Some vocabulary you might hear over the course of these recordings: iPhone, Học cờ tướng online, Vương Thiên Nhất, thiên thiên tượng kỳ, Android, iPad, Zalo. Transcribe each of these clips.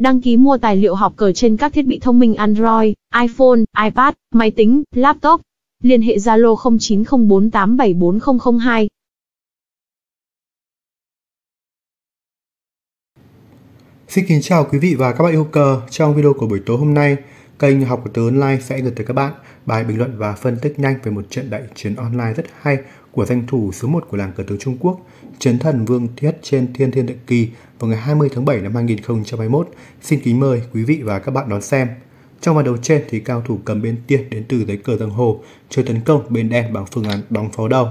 Đăng ký mua tài liệu học cờ trên các thiết bị thông minh Android, iPhone, iPad, máy tính, laptop. Liên hệ Zalo 0904874002. Xin kính chào quý vị và các bạn yêu cờ. Trong video của buổi tối hôm nay, kênh Học của Tớ Online sẽ gửi tới các bạn bài bình luận và phân tích nhanh về một trận đại chiến online rất hay của danh thủ số 1 của làng cờ tướng Trung Quốc, chiến thần Vương Thiên Nhất trên Thiên Thiên Đại Kỳ vào ngày 20 tháng 7 năm 2021. Xin kính mời quý vị và các bạn đón xem. Trong ván đấu trên thì cao thủ cầm bên tiên đến từ giấy cờ giang hồ, chơi tấn công bên đen bằng phương án đóng pháo đầu.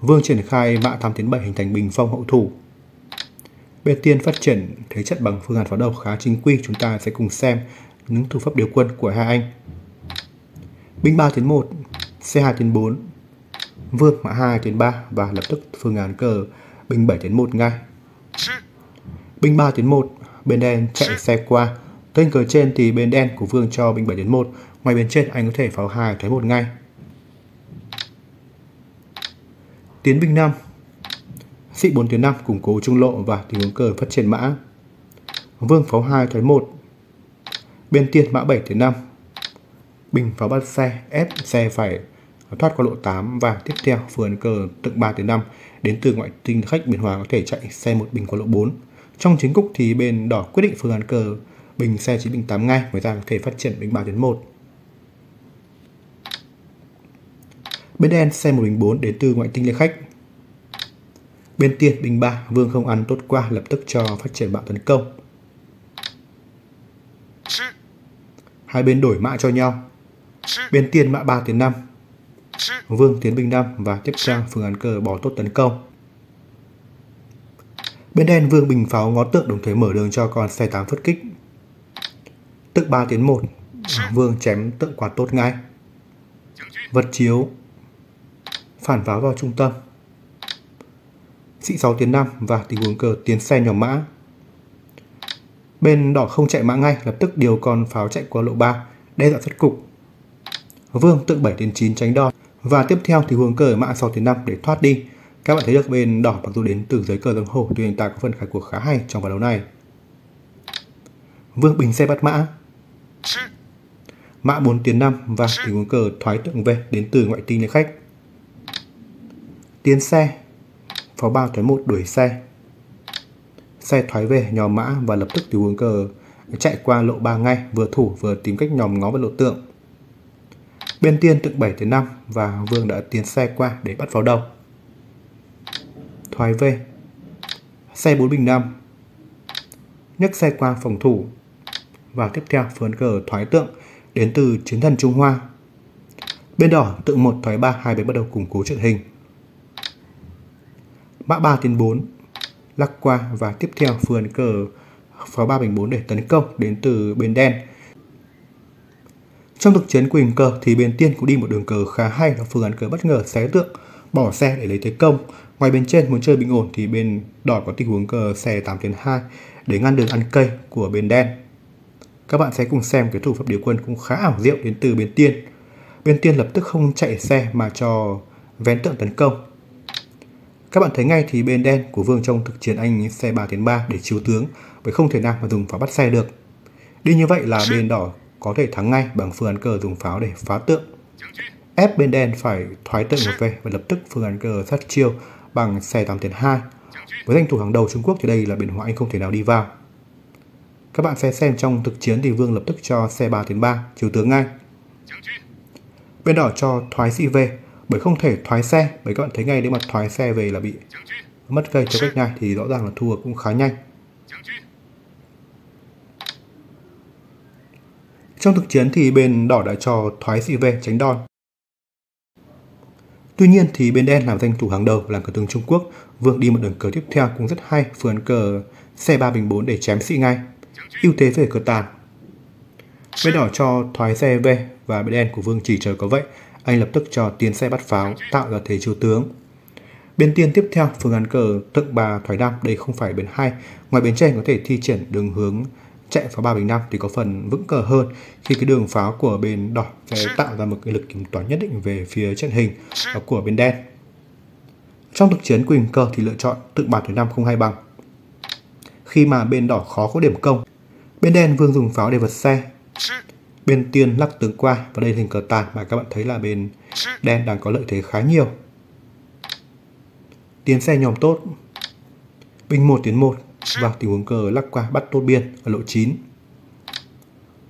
Vương triển khai mã 8 tiến 7 hình thành bình phong hậu thủ. Bên tiên phát triển thế trận bằng phương án pháo đầu khá chính quy, chúng ta sẽ cùng xem những thủ pháp điều quân của hai anh. Binh 3 tiến 1, C2 tiến 4, Vương mã 2 tiến 3 và lập tức phương án cờ binh 7 tiến 1 ngay. Binh 3 tiến 1, bên đen chạy xe qua. Tên cờ trên thì bên đen của Vương cho binh 7 đến 1, ngoài bên trên anh có thể pháo 2 tới 1 ngay. Tiến binh 5, sĩ 4 tiến 5 củng cố trung lộ và tình huống cờ phát triển mã. Vương pháo 2 tới 1, bên tiên mã 7 tiến 5, bình pháo bắt xe, ép xe phải thoát qua lộ 8 và tiếp theo vườn cờ tượng 3 tiến 5 đến từ ngoại tinh khách Biển Hòa có thể chạy xe một bình qua lộ 4. Trong chính cục thì bên đỏ quyết định phương án cờ bình xe 9 bình 8 ngay, ngoài ra có thể phát triển bình 3 đến 1. Bên đen xe 1 bình 4 đến từ ngoại tinh lê khách. Bên tiên bình 3, Vương không ăn tốt qua, lập tức cho phát triển bạo tấn công. Hai bên đổi mã cho nhau. Bên tiên mã 3 tiến 5, Vương tiến bình 5 và tiếp theo phương án cờ bỏ tốt tấn công. Bên đen Vương bình pháo ngó tượng, đồng thời mở đường cho con xe 8 phất kích. Tượng 3 tiến 1, Vương chém tượng quạt tốt ngay. Vật chiếu, phản pháo vào trung tâm. Sĩ 6 tiến 5 và tình huống cờ tiến xe nhỏ mã. Bên đỏ không chạy mã ngay, lập tức điều con pháo chạy qua lộ 3, đe dọa xuất cục. Vương tượng 7 tiến 9 tránh đòn và tiếp theo thì hướng cờ mã 6 tiến 5 để thoát đi. Các bạn thấy được bên đỏ mặc dù đến từ giấy cờ giang hồ, tuy nhiên ta có phần khai cuộc khá hay trong ván đấu này. Vương bình xe bắt mã. Mã 4 tiến 5 và tình huống cờ thoái tượng về đến từ ngoại tinh lên khách. Tiến xe, pháo 3 thoái 1 đuổi xe. Xe thoái về nhòm mã và lập tức tình huống cờ chạy qua lộ 3 ngay, vừa thủ vừa tìm cách nhòm ngó vào lộ tượng. Bên tiên tượng 7 tiến 5 và Vương đã tiến xe qua để bắt pháo đầu. Thoái về, xe 4 bình 5, nhấc xe qua phòng thủ và tiếp theo phương cờ thoái tượng đến từ chiến thần Trung Hoa. Bên đỏ tượng 1 thoái 3, hai bên bắt đầu củng cố trận hình. Mã 3 tiến 4 lắc qua và tiếp theo phương cờ pháo 3 bình 4 để tấn công đến từ bên đen. Trong thực chiến của hình cờ thì bên tiên cũng đi một đường cờ khá hay là phương án cờ bất ngờ xé tượng, bỏ xe để lấy thế công. Ngoài bên trên muốn chơi bình ổn thì bên đỏ có tình huống cờ xe 8 tiến 2 để ngăn đường ăn cây của bên đen. Các bạn sẽ cùng xem cái thủ pháp điều quân cũng khá ảo diệu đến từ bên tiên. Bên tiên lập tức không chạy xe mà cho vén tượng tấn công. Các bạn thấy ngay thì bên đen của Vương trong thực chiến anh xe 3 tiến 3 để chiếu tướng, bởi không thể nào mà dùng pháo bắt xe được. Đi như vậy là bên đỏ có thể thắng ngay bằng phương án cờ dùng pháo để phá tượng, ép bên đen phải thoái tượng ngược về và lập tức phương án cờ sát chiêu bằng xe 8 tiến 2. Với danh thủ hàng đầu Trung Quốc thì đây là Biển Hòa, anh không thể nào đi vào. Các bạn sẽ xem trong thực chiến thì Vương lập tức cho xe 3 tiến 3 chiếu tướng ngay. Bên đỏ cho thoái sĩ về bởi không thể thoái xe, bởi các bạn thấy ngay nếu mà thoái xe về là bị mất cây cho cách này thì rõ ràng là thua cũng khá nhanh. Trong thực chiến thì bên đỏ đã cho thoái sĩ về tránh đòn. Tuy nhiên thì bên đen làm danh thủ hàng đầu làng cờ tướng Trung Quốc, Vương đi một đường cờ tiếp theo cũng rất hay, phương cờ xe 3 bình 4 để chém sĩ ngay, ưu thế về cờ tàn. Bên đỏ cho thoái xe về và bên đen của Vương chỉ chờ có vậy, anh lập tức cho tiến xe bắt pháo tạo ra thế chiếu tướng. Bên tiên tiếp theo phương án cờ tượng 3 thoái 5, đây không phải bên hay, ngoài bên trên có thể thi triển đường hướng chạy pháo 3 bình 5 thì có phần vững cờ hơn, khi cái đường pháo của bên đỏ sẽ tạo ra một cái lực kiểm toán nhất định về phía trận hình của bên đen. Trong thực chiến quỳnh cờ thì lựa chọn tượng 3 tới 5 không hay bằng. Khi mà bên đỏ khó có điểm công, Bên đen Vương dùng pháo để vượt xe. Bên tiên lắc tướng qua và đây là hình cờ tàn mà các bạn thấy là bên đen đang có lợi thế khá nhiều. Tiến xe nhòm tốt. Binh 1 tiến 1 và tình huống cờ lắc qua bắt tốt biên ở lộ 9.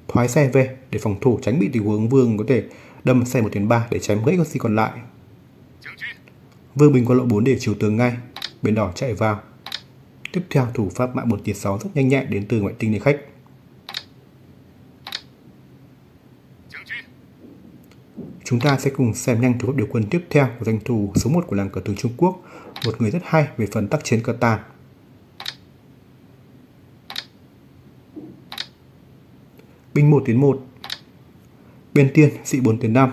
Thoái xe về để phòng thủ tránh bị tình huống Vương có thể đâm xe 1 tiến 3 để chém gãy con xi còn lại. Vương bình qua lộ 4 để chiều tướng ngay. Bên đỏ chạy vào. Tiếp theo thủ pháp mã 4 tiến 6 rất nhanh nhẹn đến từ ngoại tinh đến khách. Chúng ta sẽ cùng xem nhanh thủ pháp điều quân tiếp theo của danh thủ số 1 của làng cờ tướng Trung Quốc, một người rất hay về phần tác chiến cờ tàn. Binh 1 tiến 1. Bên tiên sĩ 4 tiến 5.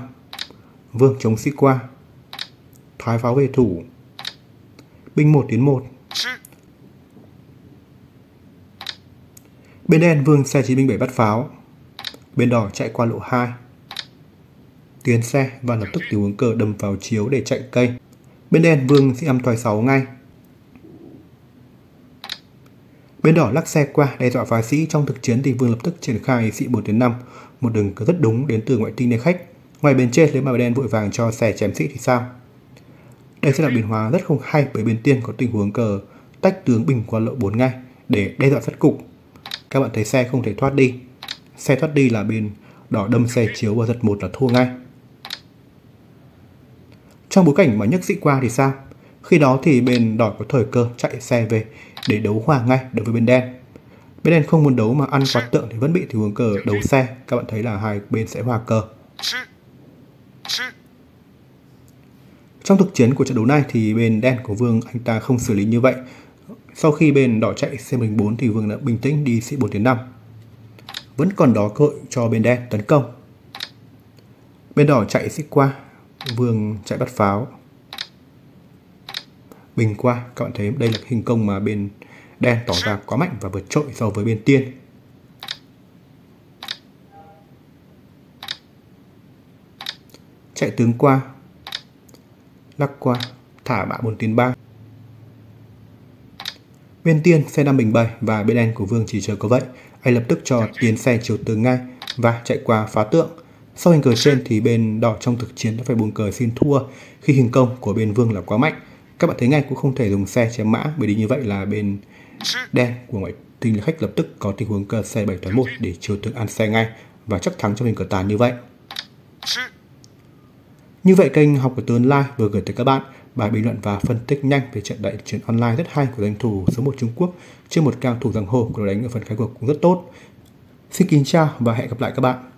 Vương chống sĩ qua. Thoái pháo về thủ. Binh 1 tiến 1. Bên đen Vương xe 9 binh 7 bắt pháo. Bên đỏ chạy qua lộ 2. Tiến xe và lập tức tình huống cờ đâm vào chiếu để chạy cây. Bên đen Vương sẽ ăn thoái 6 ngay. Bên đỏ lắc xe qua đe dọa phá sĩ. Trong thực chiến thì Vương lập tức triển khai sĩ 4 đến 5, một đường cờ rất đúng đến từ ngoại tinh đến khách. Ngoài bên trên nếu mà bên đen vội vàng cho xe chém sĩ thì sao? Đây sẽ là biến hóa rất không hay bởi bên tiên có tình huống cờ tách tướng bình qua lộ 4 ngay để đe dọa sát cục. Các bạn thấy xe không thể thoát đi. Xe thoát đi là bên đỏ đâm xe chiếu và giật 1 là thua ngay. Trong bối cảnh mà nhấc sĩ qua thì sao? Khi đó thì bên đỏ có thời cơ chạy xe về để đấu hòa ngay đối với bên đen. Bên đen không muốn đấu mà ăn quạt tượng thì vẫn bị tình huống cờ đấu xe. Các bạn thấy là hai bên sẽ hòa cờ. Trong thực chiến của trận đấu này thì bên đen của Vương anh ta không xử lý như vậy. Sau khi bên đỏ chạy xe bình 4 thì Vương đã bình tĩnh đi sĩ 4 tiến 5. Vẫn còn đó cơ hội cho bên đen tấn công. Bên đỏ chạy sĩ qua. Vương chạy bắt pháo. Bình qua, các bạn thấy đây là hình công mà bên đen tỏ ra quá mạnh và vượt trội so với bên tiên. Chạy tướng qua, lắc qua, thả mã 4 tiến 3. Bên tiên xe 5 bình 7 và bên đen của Vương chỉ chờ có vậy. Anh lập tức cho tiến xe chiều tướng ngay và chạy qua phá tượng. Sau hình cờ trên thì bên đỏ trong thực chiến đã phải buông cờ xin thua khi hình công của bên Vương là quá mạnh. Các bạn thấy ngay cũng không thể dùng xe chém mã bởi vì như vậy là bên đen của ngoại tinh khách lập tức có tình huống cờ xe 7 thoái 1 để chiều tướng ăn xe ngay và chắc thắng trong hình cờ tàn như vậy. Như vậy kênh Học của Tướng Online vừa gửi tới các bạn bài bình luận và phân tích nhanh về trận đại chiến online rất hay của danh thủ số 1 Trung Quốc trên một cao thủ giang hồ của đội đánh ở phần khai cuộc cũng rất tốt. Xin kính chào và hẹn gặp lại các bạn.